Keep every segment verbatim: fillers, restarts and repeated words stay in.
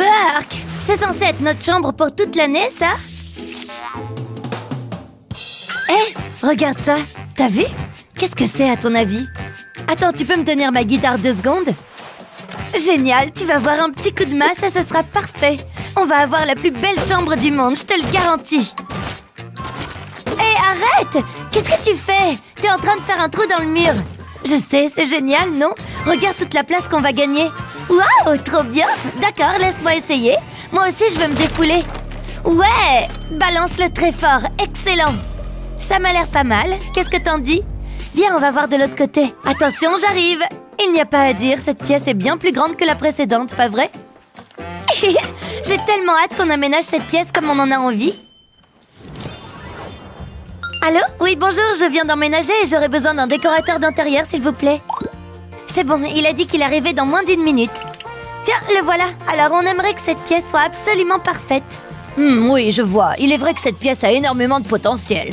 Burk! C'est censé être notre chambre pour toute l'année, ça? Hé! Hey, regarde ça! T'as vu? Qu'est-ce que c'est, à ton avis? Attends, tu peux me tenir ma guitare deux secondes? Génial! Tu vas voir un petit coup de masse et ce sera parfait! On va avoir la plus belle chambre du monde, je te le garantis! Hé, hey, arrête! Qu'est-ce que tu fais? T'es en train de faire un trou dans le mur! Je sais, c'est génial, non? Regarde toute la place qu'on va gagner! Waouh, trop bien! D'accord, laisse-moi essayer. Moi aussi, je veux me défouler. Ouais! Balance-le très fort. Excellent! Ça m'a l'air pas mal. Qu'est-ce que t'en dis? Viens, on va voir de l'autre côté. Attention, j'arrive! Il n'y a pas à dire, cette pièce est bien plus grande que la précédente, pas vrai? J'ai tellement hâte qu'on aménage cette pièce comme on en a envie. Allô? Oui, bonjour, je viens d'emménager et j'aurais besoin d'un décorateur d'intérieur, s'il vous plaît. C'est bon, il a dit qu'il arrivait dans moins d'une minute. Tiens, le voilà. Alors, on aimerait que cette pièce soit absolument parfaite. Hmm, oui, je vois. Il est vrai que cette pièce a énormément de potentiel.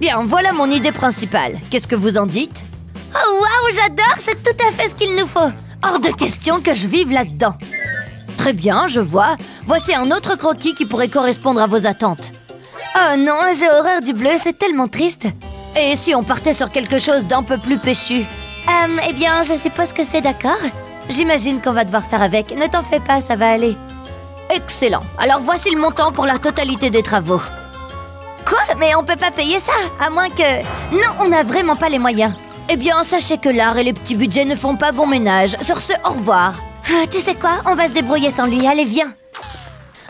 Bien, voilà mon idée principale. Qu'est-ce que vous en dites? Oh, waouh, j'adore! C'est tout à fait ce qu'il nous faut. Hors de question que je vive là-dedans. Très bien, je vois. Voici un autre croquis qui pourrait correspondre à vos attentes. Oh non, j'ai horreur du bleu, c'est tellement triste. Et si on partait sur quelque chose d'un peu plus péchu? Euh, eh bien, je suppose que c'est d'accord. J'imagine qu'on va devoir faire avec. Ne t'en fais pas, ça va aller. Excellent. Alors voici le montant pour la totalité des travaux. Quoi? Mais on peut pas payer ça, à moins que... Non, on n'a vraiment pas les moyens. Eh bien, sachez que l'art et les petits budgets ne font pas bon ménage. Sur ce, au revoir. Ah, tu sais quoi? On va se débrouiller sans lui. Allez, viens.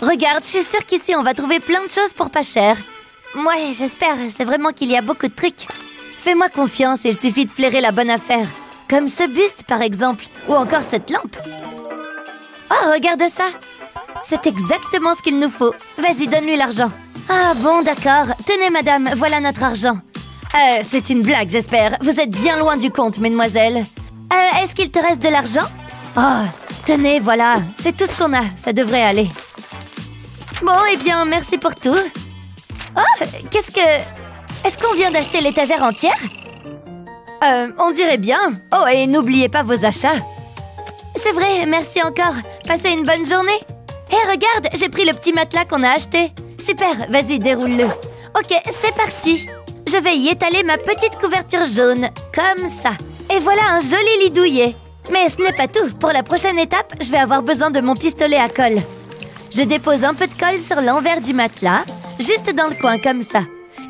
Regarde, je suis sûre qu'ici, on va trouver plein de choses pour pas cher. Ouais, j'espère. C'est vraiment qu'il y a beaucoup de trucs. Fais-moi confiance, il suffit de flairer la bonne affaire. Comme ce buste, par exemple, ou encore cette lampe. Oh, regarde ça! C'est exactement ce qu'il nous faut. Vas-y, donne-lui l'argent. Ah bon, d'accord. Tenez, madame, voilà notre argent. Euh, c'est une blague, j'espère. Vous êtes bien loin du compte, mesdemoiselles. Euh, est-ce qu'il te reste de l'argent? Oh, tenez, voilà. C'est tout ce qu'on a. Ça devrait aller. Bon, eh bien, merci pour tout. Oh, qu'est-ce que... Est-ce qu'on vient d'acheter l'étagère entière? Euh, on dirait bien. Oh, et n'oubliez pas vos achats. C'est vrai, merci encore. Passez une bonne journée. Hé, hey, regarde, j'ai pris le petit matelas qu'on a acheté. Super, vas-y, déroule-le. Ok, c'est parti. Je vais y étaler ma petite couverture jaune, comme ça. Et voilà un joli lit douillet. Mais ce n'est pas tout. Pour la prochaine étape, je vais avoir besoin de mon pistolet à colle. Je dépose un peu de colle sur l'envers du matelas, juste dans le coin, comme ça.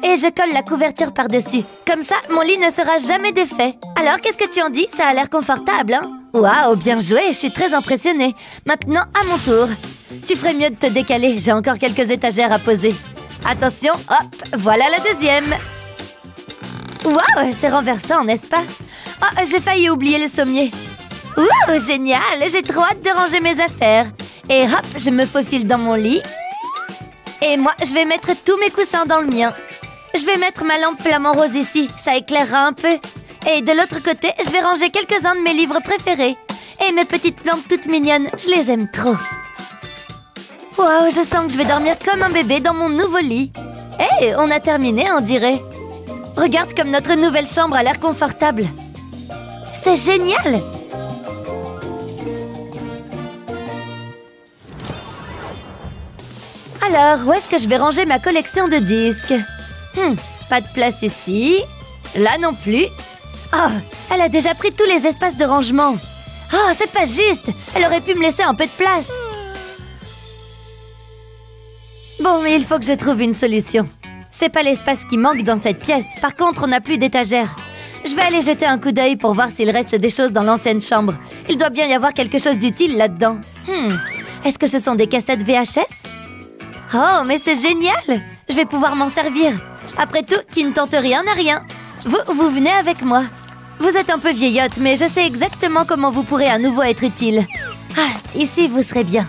Et je colle la couverture par-dessus. Comme ça, mon lit ne sera jamais défait. Alors, qu'est-ce que tu en dis? Ça a l'air confortable, hein? Waouh, bien joué, je suis très impressionnée. Maintenant, à mon tour. Tu ferais mieux de te décaler, j'ai encore quelques étagères à poser. Attention, hop, voilà la deuxième. Waouh, c'est renversant, n'est-ce pas? Oh, j'ai failli oublier le sommier. Waouh, génial, j'ai trop hâte de ranger mes affaires. Et hop, je me faufile dans mon lit. Et moi, je vais mettre tous mes coussins dans le mien. Je vais mettre ma lampe flamant rose ici, ça éclairera un peu. Et de l'autre côté, je vais ranger quelques-uns de mes livres préférés. Et mes petites plantes toutes mignonnes, je les aime trop. Waouh, je sens que je vais dormir comme un bébé dans mon nouveau lit. Hé, hey, on a terminé, on dirait. Regarde comme notre nouvelle chambre a l'air confortable. C'est génial! Alors, où est-ce que je vais ranger ma collection de disques? Hmm, pas de place ici. Là non plus. Oh, elle a déjà pris tous les espaces de rangement. Oh, c'est pas juste. Elle aurait pu me laisser un peu de place. Bon, mais il faut que je trouve une solution. C'est pas l'espace qui manque dans cette pièce. Par contre, on n'a plus d'étagère. Je vais aller jeter un coup d'œil pour voir s'il reste des choses dans l'ancienne chambre. Il doit bien y avoir quelque chose d'utile là-dedans. Hmm, est-ce que ce sont des cassettes V H S? Oh, mais c'est génial! Je vais pouvoir m'en servir. Après tout, qui ne tente rien n'a rien. Vous, vous venez avec moi. Vous êtes un peu vieillotte, mais je sais exactement comment vous pourrez à nouveau être utile. Ah, ici, vous serez bien.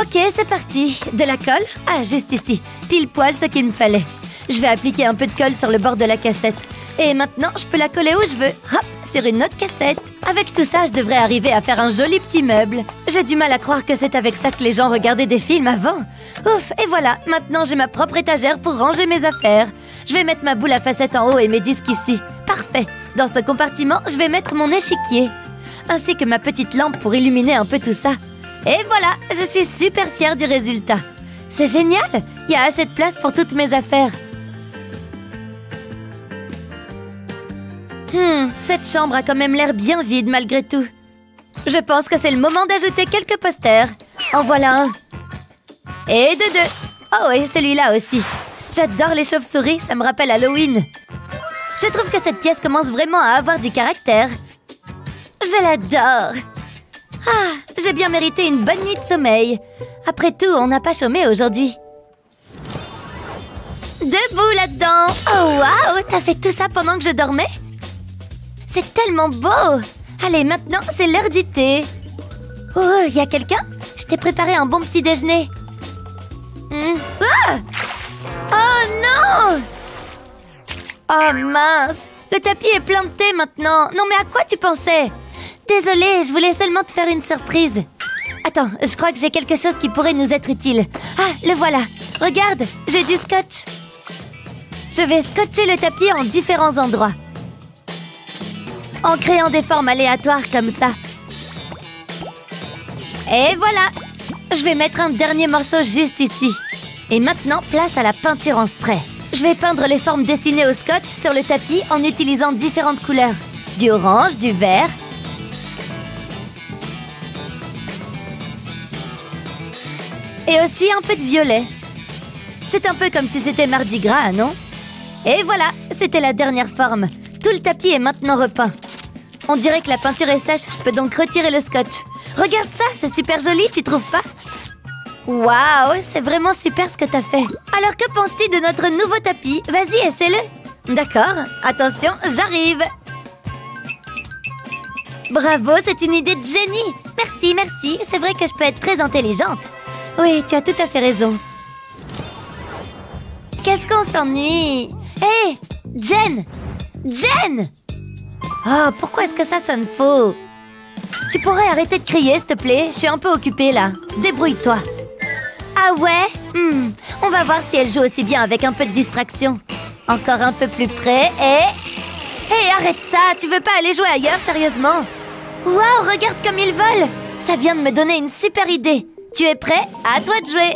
Ok, c'est parti. De la colle? Ah, juste ici. Pile poil ce qu'il me fallait. Je vais appliquer un peu de colle sur le bord de la cassette. Et maintenant, je peux la coller où je veux. Hop, sur une autre cassette. Avec tout ça, je devrais arriver à faire un joli petit meuble. J'ai du mal à croire que c'est avec ça que les gens regardaient des films avant. Ouf, et voilà, maintenant j'ai ma propre étagère pour ranger mes affaires. Je vais mettre ma boule à facettes en haut et mes disques ici. Parfait. Dans ce compartiment, je vais mettre mon échiquier. Ainsi que ma petite lampe pour illuminer un peu tout ça. Et voilà, je suis super fière du résultat. C'est génial, il y a assez de place pour toutes mes affaires. Hmm, cette chambre a quand même l'air bien vide malgré tout. Je pense que c'est le moment d'ajouter quelques posters. En voilà un. Et de deux. Oh, et celui-là aussi. J'adore les chauves-souris, ça me rappelle Halloween. Je trouve que cette pièce commence vraiment à avoir du caractère. Je l'adore. Ah, j'ai bien mérité une bonne nuit de sommeil. Après tout, on n'a pas chômé aujourd'hui. Debout là-dedans. Oh, waouh, t'as fait tout ça pendant que je dormais? C'est tellement beau. Allez, maintenant, c'est l'heure du thé. Oh, il y a quelqu'un? Je t'ai préparé un bon petit déjeuner. Mmh. Ah! Oh non! Oh mince! Le tapis est plein de thé maintenant. Non mais à quoi tu pensais? Désolée, je voulais seulement te faire une surprise. Attends, je crois que j'ai quelque chose qui pourrait nous être utile. Ah, le voilà. Regarde, j'ai du scotch. Je vais scotcher le tapis en différents endroits. En créant des formes aléatoires comme ça. Et voilà! Je vais mettre un dernier morceau juste ici. Et maintenant, place à la peinture en spray. Je vais peindre les formes dessinées au scotch sur le tapis en utilisant différentes couleurs. Du orange, du vert. Et aussi un peu de violet. C'est un peu comme si c'était Mardi Gras, non? Et voilà, c'était la dernière forme. Tout le tapis est maintenant repeint. On dirait que la peinture est sèche, je peux donc retirer le scotch. Regarde ça, c'est super joli, tu trouves pas? Waouh, c'est vraiment super ce que t'as fait. Alors que penses-tu de notre nouveau tapis? Vas-y, essaie-le. D'accord, attention, j'arrive. Bravo, c'est une idée de génie. Merci, merci, c'est vrai que je peux être très intelligente. Oui, tu as tout à fait raison. Qu'est-ce qu'on s'ennuie? Hé, hey, Jen! Jen! Oh, pourquoi est-ce que ça sonne faux? Tu pourrais arrêter de crier, s'il te plaît? Je suis un peu occupée, là. Débrouille-toi. Ah ouais? hmm. On va voir si elle joue aussi bien avec un peu de distraction. Encore un peu plus près et... Hé, hey, arrête ça! Tu veux pas aller jouer ailleurs, sérieusement? Waouh, regarde comme il vole! Ça vient de me donner une super idée. Tu es prêt? À toi de jouer!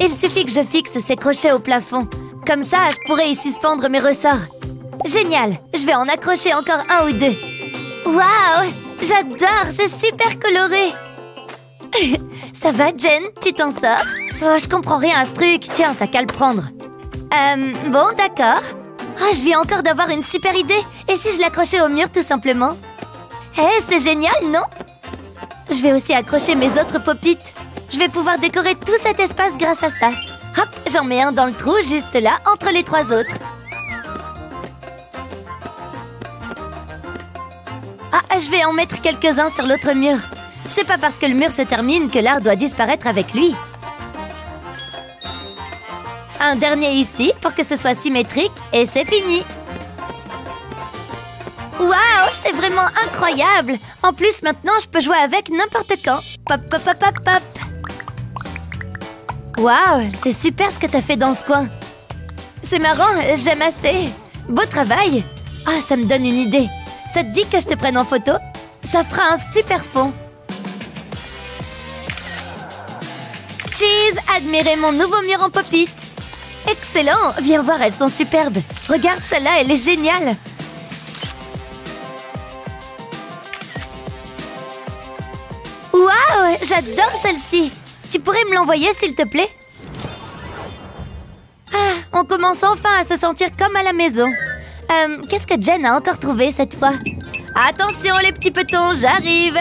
Il suffit que je fixe ces crochets au plafond. Comme ça, je pourrais y suspendre mes ressorts. Génial! Je vais en accrocher encore un ou deux. Waouh! J'adore, c'est super coloré. Ça va, Jen? Tu t'en sors? Oh, je comprends rien à ce truc. Tiens, t'as qu'à le prendre. Euh, bon, d'accord. Oh, je viens encore d'avoir une super idée. Et si je l'accrochais au mur, tout simplement? Eh, hey, c'est génial, non? Je vais aussi accrocher mes autres pop-it. Je vais pouvoir décorer tout cet espace grâce à ça. Hop, j'en mets un dans le trou, juste là, entre les trois autres. Ah, je vais en mettre quelques-uns sur l'autre mur. C'est pas parce que le mur se termine que l'art doit disparaître avec lui. Un dernier ici pour que ce soit symétrique et c'est fini. Waouh, c'est vraiment incroyable. En plus, maintenant, je peux jouer avec n'importe quand. Pop, pop, pop, pop, pop. Waouh, c'est super ce que t'as fait dans ce coin. C'est marrant, j'aime assez. Beau travail. Ah, oh, ça me donne une idée. Ça te dit que je te prenne en photo? Ça fera un super fond. Cheese! Admirez mon nouveau mur en pop-it. Excellent! Viens voir, elles sont superbes. Regarde celle-là, elle est géniale. Waouh! J'adore celle-ci. Tu pourrais me l'envoyer, s'il te plaît? Ah, on commence enfin à se sentir comme à la maison. Euh, qu'est-ce que Jen a encore trouvé cette fois? Attention les petits petons, j'arrive!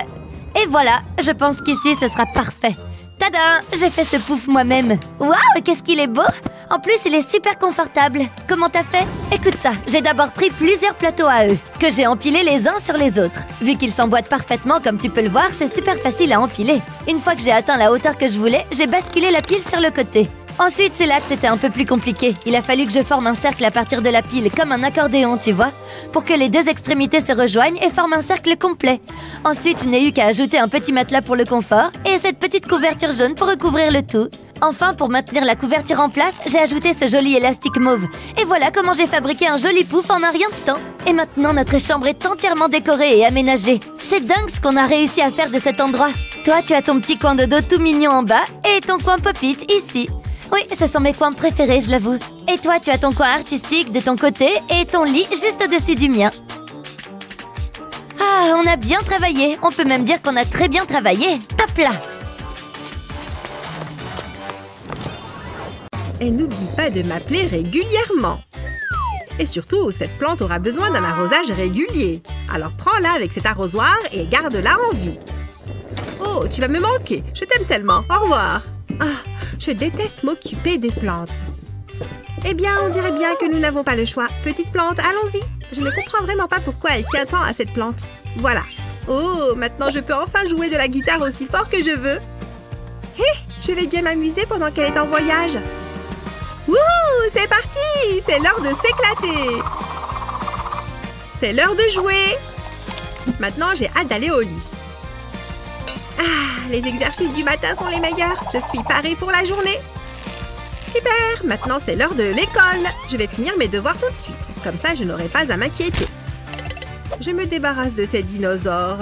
Et voilà, je pense qu'ici ce sera parfait. Tadam! J'ai fait ce pouf moi-même. Waouh, qu'est-ce qu'il est beau! En plus, il est super confortable. Comment t'as fait? Écoute ça, j'ai d'abord pris plusieurs plateaux à eux, que j'ai empilés les uns sur les autres. Vu qu'ils s'emboîtent parfaitement, comme tu peux le voir, c'est super facile à empiler. Une fois que j'ai atteint la hauteur que je voulais, j'ai basculé la pile sur le côté. Ensuite, c'est là que c'était un peu plus compliqué. Il a fallu que je forme un cercle à partir de la pile, comme un accordéon, tu vois, pour que les deux extrémités se rejoignent et forment un cercle complet. Ensuite, je n'ai eu qu'à ajouter un petit matelas pour le confort et cette petite couverture jaune pour recouvrir le tout. Enfin, pour maintenir la couverture en place, j'ai ajouté ce joli élastique mauve. Et voilà comment j'ai fabriqué un joli pouf en un rien de temps. Et maintenant, notre chambre est entièrement décorée et aménagée. C'est dingue ce qu'on a réussi à faire de cet endroit. toi, tu as ton petit coin de dos tout mignon en bas et ton coin pop-it ici. Oui, ce sont mes coins préférés, je l'avoue. Et toi, tu as ton coin artistique de ton côté et ton lit juste au-dessus du mien. Ah, on a bien travaillé. On peut même dire qu'on a très bien travaillé. Top là! Et n'oublie pas de m'appeler régulièrement. Et surtout, cette plante aura besoin d'un arrosage régulier. Alors prends-la avec cet arrosoir et garde-la en vie. Oh, tu vas me manquer. Je t'aime tellement. Au revoir. Ah, je déteste m'occuper des plantes. Eh bien, on dirait bien que nous n'avons pas le choix. Petite plante, allons-y. Je ne comprends vraiment pas pourquoi elle tient tant à cette plante. Voilà. Oh, maintenant je peux enfin jouer de la guitare aussi fort que je veux. Hé, hey, je vais bien m'amuser pendant qu'elle est en voyage. Wouhou, c'est parti! C'est l'heure de s'éclater! C'est l'heure de jouer! Maintenant, j'ai hâte d'aller au lit. Ah, les exercices du matin sont les meilleurs. Je suis parée pour la journée. Super! Maintenant, c'est l'heure de l'école. Je vais finir mes devoirs tout de suite. Comme ça, je n'aurai pas à m'inquiéter. Je me débarrasse de ces dinosaures.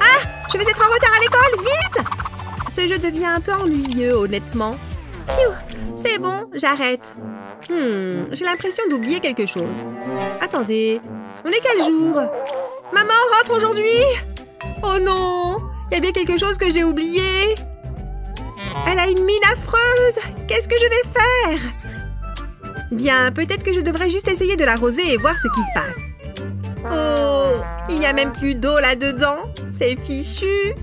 Ah! Je vais être en retard à l'école! Vite! Ce jeu devient un peu ennuyeux, honnêtement. C'est bon, j'arrête. Hmm, j'ai l'impression d'oublier quelque chose. Attendez, on est quel jour? Maman rentre aujourd'hui? Oh non, il y a bien quelque chose que j'ai oublié. Elle a une mine affreuse. Qu'est-ce que je vais faire? Bien, peut-être que je devrais juste essayer de l'arroser et voir ce qui se passe. Oh, il n'y a même plus d'eau là-dedans. C'est fichu.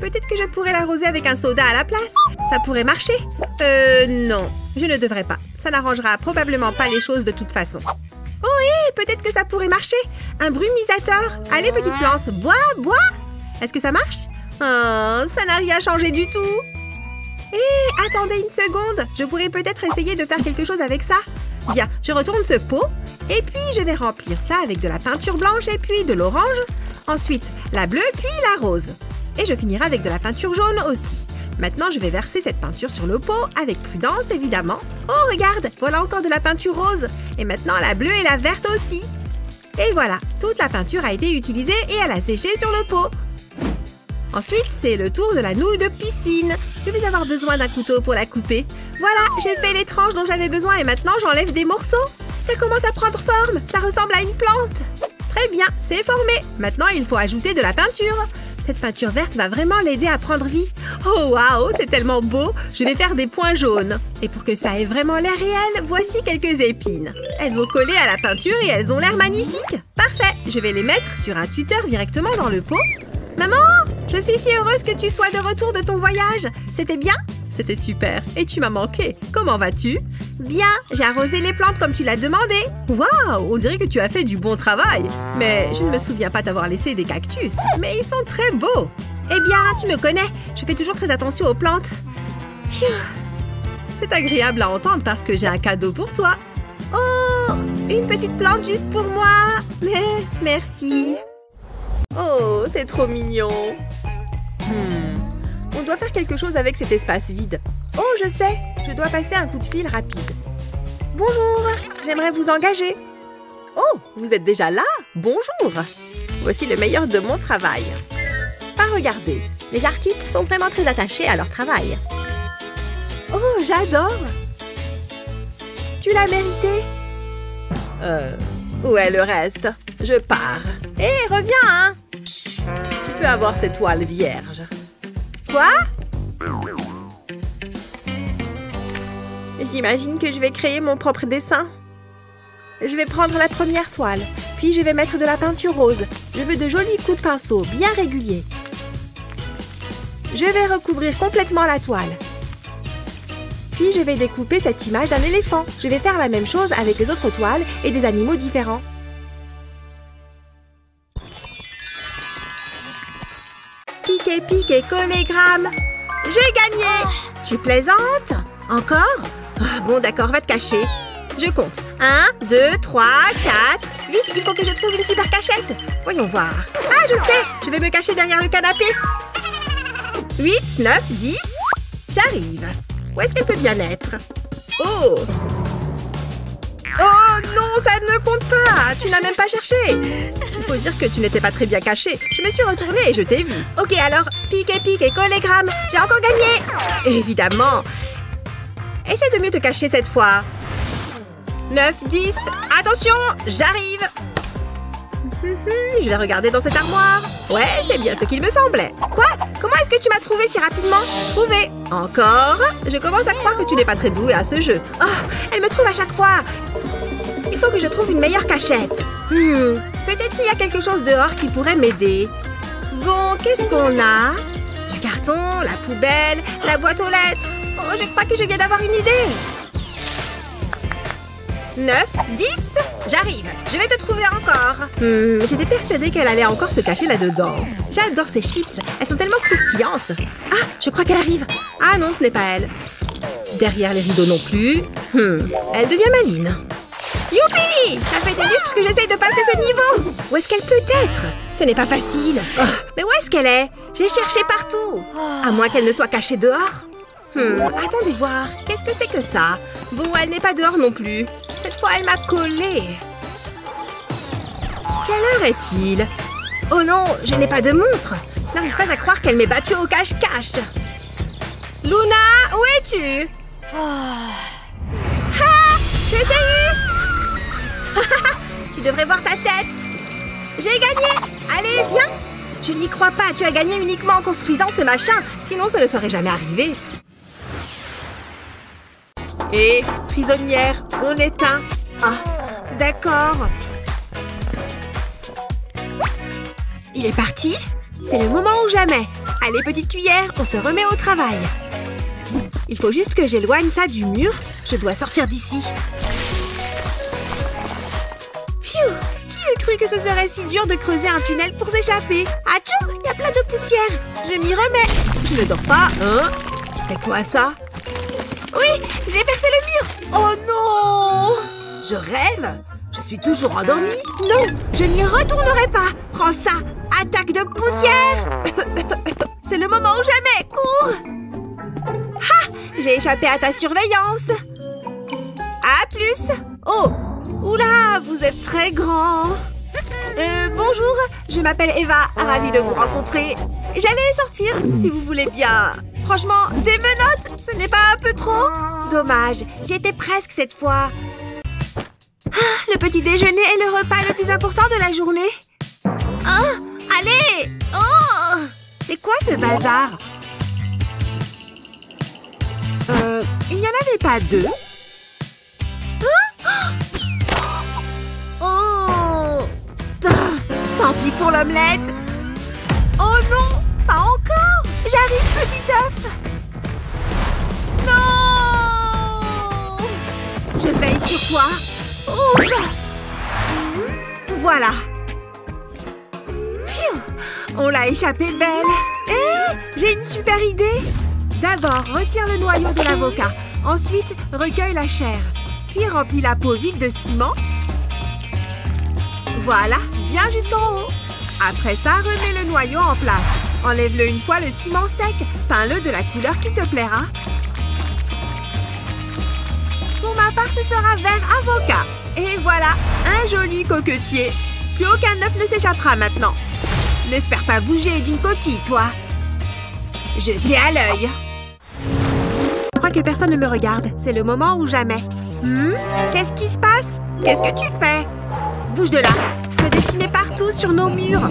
Peut-être que je pourrais l'arroser avec un soda à la place. Ça pourrait marcher. Euh, non, je ne devrais pas. Ça n'arrangera probablement pas les choses de toute façon. Oh, hé, peut-être que ça pourrait marcher. Un brumisateur. Allez, petite plante, bois, bois. Est-ce que ça marche? Oh, ça n'a rien changé du tout. Hé, attendez une seconde. Je pourrais peut-être essayer de faire quelque chose avec ça. Bien, je retourne ce pot. Et puis, je vais remplir ça avec de la peinture blanche et puis de l'orange. Ensuite, la bleue, puis la rose. Et je finirai avec de la peinture jaune aussi. Maintenant, je vais verser cette peinture sur le pot, avec prudence, évidemment. Oh, regarde, voilà encore de la peinture rose. Et maintenant, la bleue et la verte aussi. Et voilà, toute la peinture a été utilisée et elle a séché sur le pot. Ensuite, c'est le tour de la nouille de piscine. Je vais avoir besoin d'un couteau pour la couper. Voilà, j'ai fait les tranches dont j'avais besoin et maintenant, j'enlève des morceaux. Ça commence à prendre forme, ça ressemble à une plante. Très bien, c'est formé. Maintenant, il faut ajouter de la peinture. Cette peinture verte va vraiment l'aider à prendre vie. Oh waouh, c'est tellement beau. Je vais faire des points jaunes. Et pour que ça ait vraiment l'air réel, voici quelques épines. Elles ont collé à la peinture et elles ont l'air magnifiques. Parfait, je vais les mettre sur un tuteur directement dans le pot. Maman, je suis si heureuse que tu sois de retour de ton voyage. C'était bien? C'était super. Et tu m'as manqué. Comment vas-tu? Bien, j'ai arrosé les plantes comme tu l'as demandé. Waouh, on dirait que tu as fait du bon travail. Mais je ne me souviens pas t'avoir laissé des cactus. Mais ils sont très beaux. Eh bien, tu me connais. Je fais toujours très attention aux plantes. C'est agréable à entendre parce que j'ai un cadeau pour toi. Oh, une petite plante juste pour moi. Mais merci. Oh, c'est trop mignon. Hmm. On doit faire quelque chose avec cet espace vide. Oh, je sais, je dois passer un coup de fil rapide. Bonjour, j'aimerais vous engager. Oh, vous êtes déjà là? Bonjour. Voici le meilleur de mon travail. Pas regarder, les artistes sont vraiment très attachés à leur travail. Oh, j'adore. Tu l'as mérité. Euh, où est le reste? Je pars. Hé, hey, reviens, hein. Tu peux avoir cette toile vierge. Quoi? J'imagine que je vais créer mon propre dessin. Je vais prendre la première toile, puis je vais mettre de la peinture rose. Je veux de jolis coups de pinceau, bien réguliers. Je vais recouvrir complètement la toile. Puis je vais découper cette image d'un éléphant. Je vais faire la même chose avec les autres toiles et des animaux différents. Pique, pique et collégramme. J'ai gagné. Tu plaisantes? Encore? Oh, bon, d'accord, va te cacher. Je compte. un, deux, trois, quatre. Vite, il faut que je trouve une super cachette. Voyons voir. Ah, je sais. Je vais me cacher derrière le canapé. huit, neuf, dix. J'arrive. Où est-ce qu'elle peut bien être? Oh. Oh non, ça ne compte pas. Tu n'as même pas cherché. Il faut dire que tu n'étais pas très bien caché. Je me suis retournée et je t'ai vu. Ok, alors, pique et pique et collégramme. J'ai encore gagné. Évidemment. Essaie de mieux te cacher cette fois. neuf, dix. Attention, j'arrive. Je vais regarder dans cette armoire. Ouais, c'est bien ce qu'il me semblait. Quoi? Comment est-ce que tu m'as trouvé si rapidement? Trouvé. Encore? Je commence à croire que tu n'es pas très douée à ce jeu. Oh, elle me trouve à chaque fois. Il faut que je trouve une meilleure cachette. Hmm, peut-être qu'il y a quelque chose dehors qui pourrait m'aider. Bon, qu'est-ce qu'on a? Du carton, la poubelle, la boîte aux lettres. Oh, je crois que je viens d'avoir une idée. neuf, dix, j'arrive. Je vais te trouver encore. Hmm, j'étais persuadée qu'elle allait encore se cacher là-dedans. J'adore ces chips. Elles sont tellement croustillantes. Ah, je crois qu'elle arrive. Ah non, ce n'est pas elle. Psst. Derrière les rideaux non plus. Hmm, elle devient maligne. Youpi! Ça fait des lustres que j'essaye de passer ce niveau. Où est-ce qu'elle peut être? Ce n'est pas facile. Oh, mais où est-ce qu'elle est? J'ai cherché partout. À moins qu'elle ne soit cachée dehors. Hmm, attendez voir. Qu'est-ce que c'est que ça? Bon, elle n'est pas dehors non plus. Cette fois, elle m'a collée. Quelle heure est-il? Oh non, je n'ai pas de montre. Je n'arrive pas à croire qu'elle m'ait battue au cache-cache. Luna, où es-tu? Oh. Ah! Je t'ai eu! Tu devrais voir ta tête. J'ai gagné! Allez, viens! Je n'y crois pas, tu as gagné uniquement en construisant ce machin. Sinon, ça ne serait jamais arrivé. Et prisonnière, on éteint. Ah, d'accord. Il est parti? C'est le moment ou jamais. Allez, petite cuillère, on se remet au travail. Il faut juste que j'éloigne ça du mur. Je dois sortir d'ici. Phew! Qui eût cru que ce serait si dur de creuser un tunnel pour s'échapper? Atchou! Il y a plein de poussière. Je m'y remets. Je ne dors pas, hein? C'était quoi ça? Oui, j'ai percé le mur. Oh non! Je rêve? Je suis toujours endormie? Non, je n'y retournerai pas. Prends ça, attaque de poussière. C'est le moment ou jamais. Cours! Ah! J'ai échappé à ta surveillance. À plus. Oh, oula, vous êtes très grand. Euh, bonjour, je m'appelle Eva. Ravie de vous rencontrer. J'allais sortir, si vous voulez bien. Franchement, des menottes, ce n'est pas un peu trop? Dommage, j'y étais presque cette fois. Ah, le petit déjeuner est le repas le plus important de la journée. Oh, allez! Oh! C'est quoi ce bazar? Euh, il n'y en avait pas deux? Hein? Oh! Tant pis pour l'omelette. Oh non! Pas encore! J'arrive, petit œuf! Non! Je veille sur toi. Ouf! Voilà. Pfiou! On l'a échappé belle. Hé! J'ai une super idée. D'abord, retire le noyau de l'avocat. Ensuite, recueille la chair. Puis remplis la peau vide de ciment. Voilà, bien jusqu'en haut. Après ça, remets le noyau en place. Enlève-le une fois le ciment sec. Peins-le de la couleur qui te plaira. Pour ma part, ce sera vert avocat. Et voilà, un joli coquetier. Plus aucun œuf ne s'échappera maintenant. N'espère pas bouger d'une coquille, toi. Jetez à l'œil. Je crois que personne ne me regarde. C'est le moment ou jamais. Hmm? Qu'est-ce qui se passe? Qu'est-ce que tu fais? Bouge de là. Me dessiner partout sur nos murs.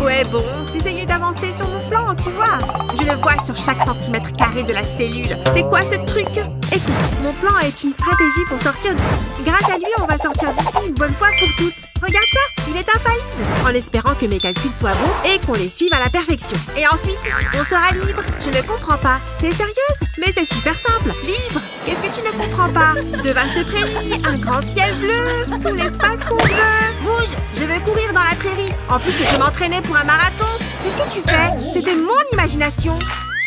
Ouais, bon, j'essayais d'avancer sur mon plan, tu vois. Je le vois sur chaque centimètre carré de la cellule. C'est quoi ce truc? Écoute, mon plan est une stratégie pour sortir d'ici. Grâce à lui, on va sortir d'ici une bonne fois pour toutes. Regarde ça, il est infaillible. En espérant que mes calculs soient bons et qu'on les suive à la perfection. Et ensuite, on sera libre. Je ne comprends pas. T'es sérieuse? Mais c'est super simple. Libre? Qu'est-ce que tu ne comprends pas? De vastes prairies, un grand ciel bleu, tout l'espace qu'on veut. Bouge! Je veux courir dans la prairie. En plus, je m'entraînais pour un marathon. Qu'est-ce que tu fais? C'était mon imagination.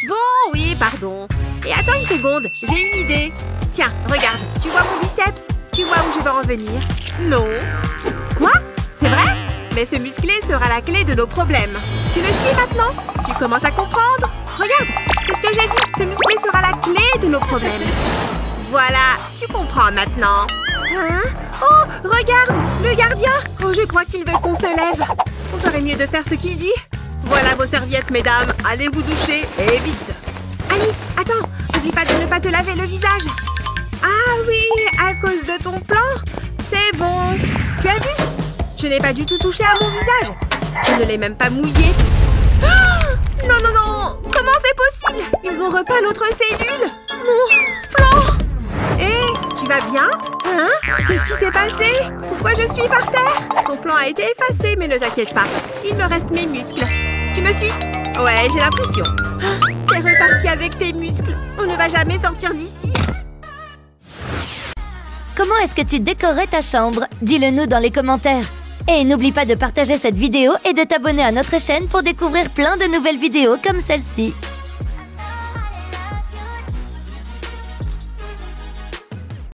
Bon, oui, pardon. Et attends une seconde, j'ai une idée. Tiens, regarde, tu vois mon biceps? Tu vois où je vais en venir? Non. Quoi? C'est vrai? Mais ce musclé sera la clé de nos problèmes. Tu le suis maintenant? Tu commences à comprendre? Regarde, c'est ce que j'ai dit. Ce musclé sera la clé de nos problèmes. Voilà, tu comprends maintenant. Hein? Oh, regarde! Le gardien! Oh, je crois qu'il veut qu'on se lève. On serait mieux de faire ce qu'il dit. Voilà vos serviettes, mesdames. Allez vous doucher et vite. Annie, attends. N'oublie pas de ne pas te laver le visage. Ah oui, à cause de ton plan. C'est bon. Tu as vu? Je n'ai pas du tout touché à mon visage. Je ne l'ai même pas mouillé. Oh, non, non, non. Comment c'est possible? Ils ont repeint notre cellule. Mon plan. Hé, tu vas bien? Hein? Qu'est-ce qui s'est passé? Pourquoi je suis par terre? Ton plan a été effacé, mais ne t'inquiète pas. Il me reste mes muscles. Tu me suis? Ouais, j'ai l'impression. C'est reparti avec tes muscles. On ne va jamais sortir d'ici. Comment est-ce que tu décorais ta chambre? Dis-le nous dans les commentaires. Et n'oublie pas de partager cette vidéo et de t'abonner à notre chaîne pour découvrir plein de nouvelles vidéos comme celle-ci.